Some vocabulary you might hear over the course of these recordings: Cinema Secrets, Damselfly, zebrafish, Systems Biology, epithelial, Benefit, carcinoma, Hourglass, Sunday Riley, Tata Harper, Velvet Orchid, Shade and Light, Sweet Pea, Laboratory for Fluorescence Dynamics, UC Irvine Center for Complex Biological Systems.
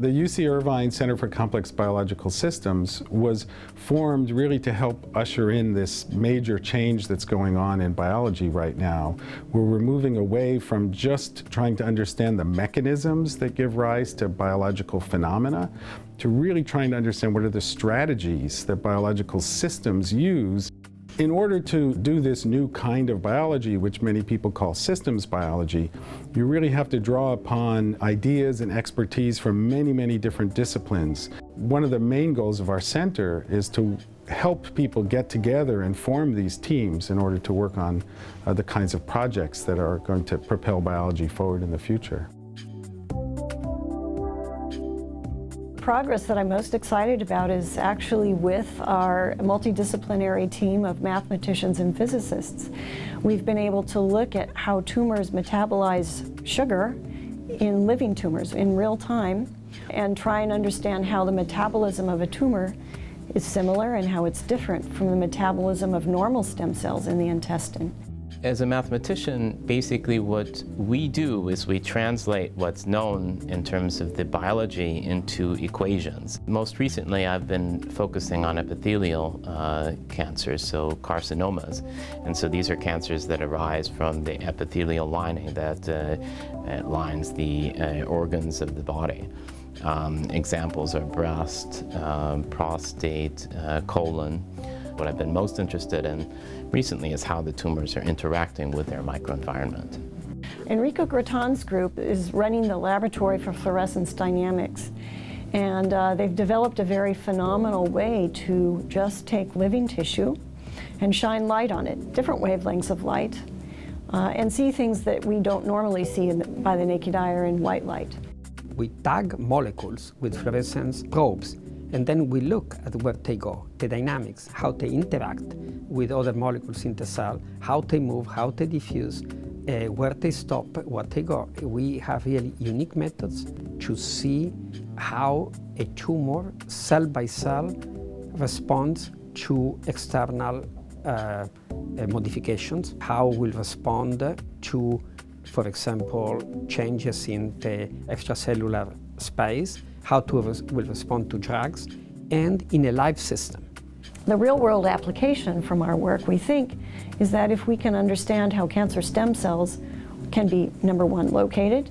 The UC Irvine Center for Complex Biological Systems was formed really to help usher in this major change that's going on in biology right now, where we're moving away from just trying to understand the mechanisms that give rise to biological phenomena to really trying to understand what are the strategies that biological systems use in order to do this new kind of biology, which many people call systems biology. You really have to draw upon ideas and expertise from many, many different disciplines. One of the main goals of our center is to help people get together and form these teams in order to work on the kinds of projects that are going to propel biology forward in the future. The progress that I'm most excited about is actually with our multidisciplinary team of mathematicians and physicists. We've been able to look at how tumors metabolize sugar in living tumors in real time and try and understand how the metabolism of a tumor is similar and how it's different from the metabolism of normal stem cells in the intestine. As a mathematician, basically what we do is we translate what's known in terms of the biology into equations. Most recently, I've been focusing on epithelial cancers, so carcinomas. And so these are cancers that arise from the epithelial lining that lines the organs of the body. Examples are breast, prostate, colon. What I've been most interested in recently is how the tumors are interacting with their microenvironment. Enrico Grattan's group is running the Laboratory for Fluorescence Dynamics, and they've developed a very phenomenal way to just take living tissue and shine light on it, different wavelengths of light, and see things that we don't normally see by the naked eye or in white light. We tag molecules with fluorescence probes, and then we look at where they go, the dynamics, how they interact with other molecules in the cell, how they move, how they diffuse, where they stop, where they go. We have really unique methods to see how a tumor, cell by cell, responds to external modifications, how we'll respond to, for example, changes in the extracellular space, how tumors will respond to drugs, and in a live system. The real-world application from our work, we think, is that if we can understand how cancer stem cells can be, number one, located,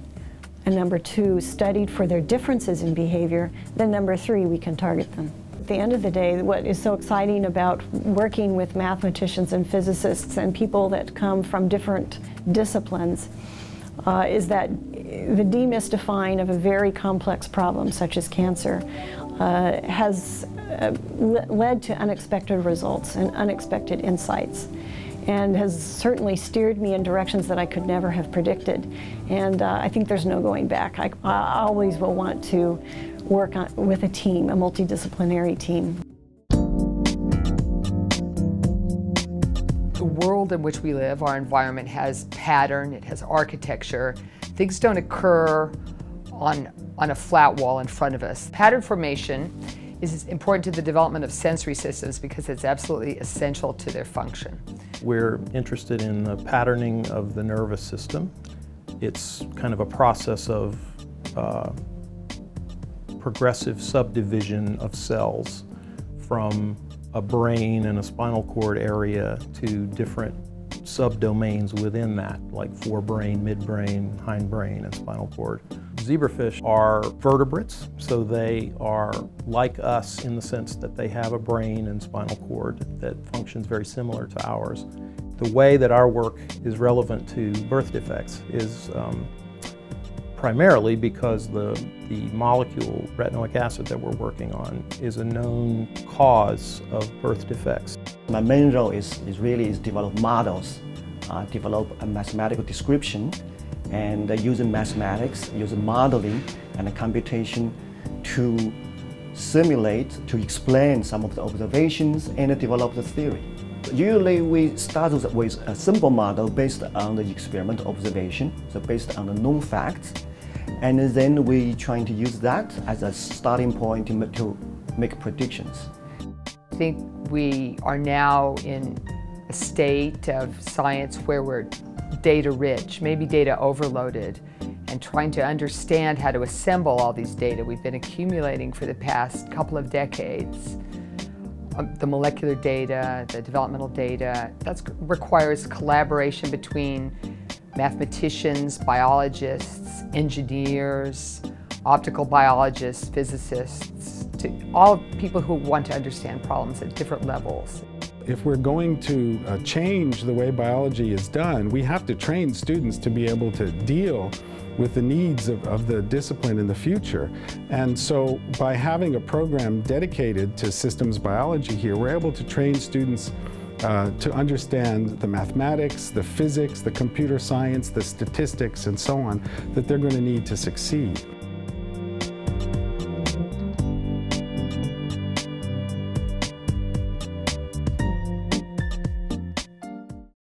and number two, studied for their differences in behavior, then number three, we can target them. At the end of the day, what is so exciting about working with mathematicians and physicists and people that come from different disciplines is that the demystifying of a very complex problem, such as cancer, has led to unexpected results and unexpected insights, and has certainly steered me in directions that I could never have predicted. And I think there's no going back. I always will want to work with a team, a multidisciplinary team. The world in which we live, our environment, has pattern, it has architecture. Things don't occur on a flat wall in front of us. Pattern formation is important to the development of sensory systems because it's absolutely essential to their function. We're interested in the patterning of the nervous system. It's kind of a process of progressive subdivision of cells from a brain and a spinal cord area to different subdomains within that, like forebrain, midbrain, hindbrain, and spinal cord. Zebrafish are vertebrates, so they are like us in the sense that they have a brain and spinal cord that functions very similar to ours. The way that our work is relevant to birth defects is primarily because the molecule, retinoic acid, that we're working on is a known cause of birth defects. My main role is really develop models, develop a mathematical description, and using mathematics, using modeling and computation to simulate, to explain some of the observations and develop the theory. Usually we start with a simple model based on the experimental observation, so based on the known facts. And then we try to use that as a starting point to make predictions. I think we are now in a state of science where we're data rich, maybe data overloaded, and trying to understand how to assemble all these data we've been accumulating for the past couple of decades. The molecular data, the developmental data, that requires collaboration between mathematicians, biologists, engineers, optical biologists, physicists, to all people who want to understand problems at different levels. If we're going to change the way biology is done, we have to train students to be able to deal with the needs of the discipline in the future. And so by having a program dedicated to systems biology here, we're able to train students to understand the mathematics, the physics, the computer science, the statistics, and so on, that they're going to need to succeed.